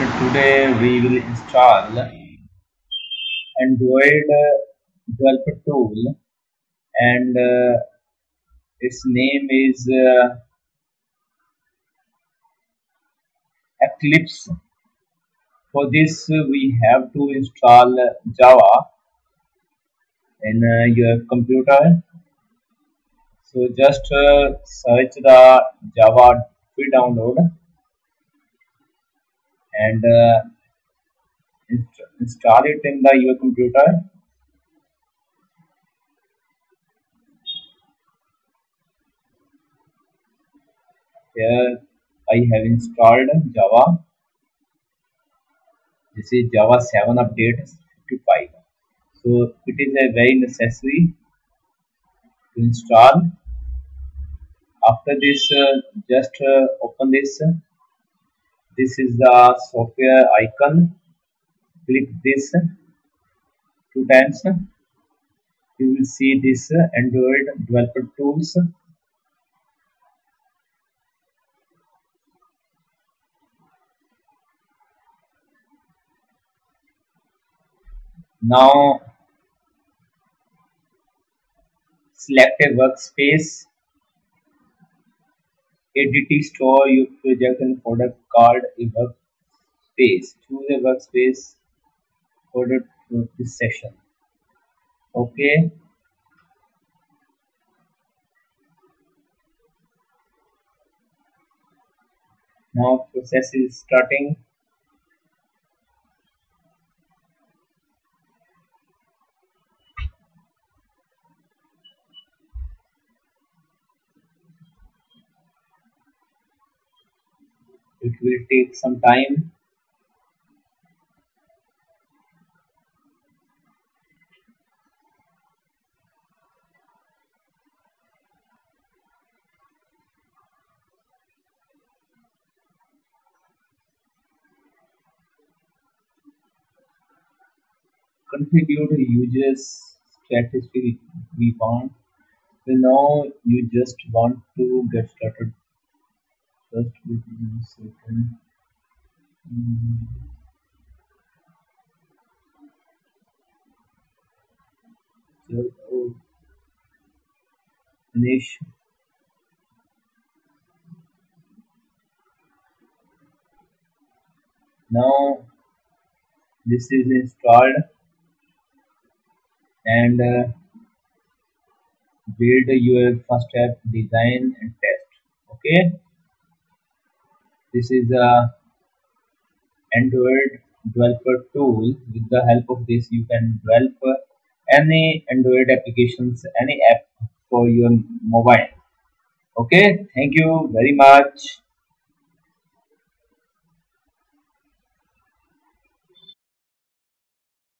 So today we will install Android developer tool, and its name is Eclipse. For this we have to install Java in your computer. So just search the Java free download and install it in your computer. Here I have installed Java. This is Java 7 update 65. So it is a very necessary to install. After this, just open this. This is the software icon. Click this 2 times. You will see this Android developer tools. Now select a workspace. ADT store your project and product called a workspace. Choose a workspace for this session. Okay. Now process is starting. It will take some time. Configure the user's statistic we want. So now you just want to get started. Just within a second. So, finish. Now this is installed, and build your first app, design and test. Okay. This is a Android developer tool. With the help of this, you can develop any Android applications, any app for your mobile. Okay, thank you very much.